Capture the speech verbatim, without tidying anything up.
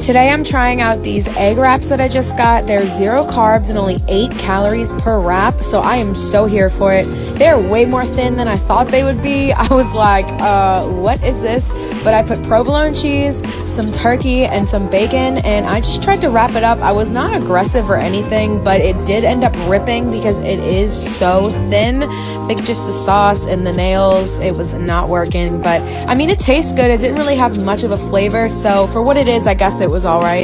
Today I'm trying out these egg wraps that I just got. They're zero carbs and only eight calories per wrap, so I am so here for it. They're way more thin than I thought they would be. I was like, uh, what is this? But I put provolone cheese, some turkey, and some bacon, and I just tried to wrap it up. I was not aggressive or anything, but it did end up ripping because it is so thin. I think just the sauce and the nails, it was not working. But I mean, it tastes good. It didn't really have much of a flavor, so for what it is, I guess it was all right.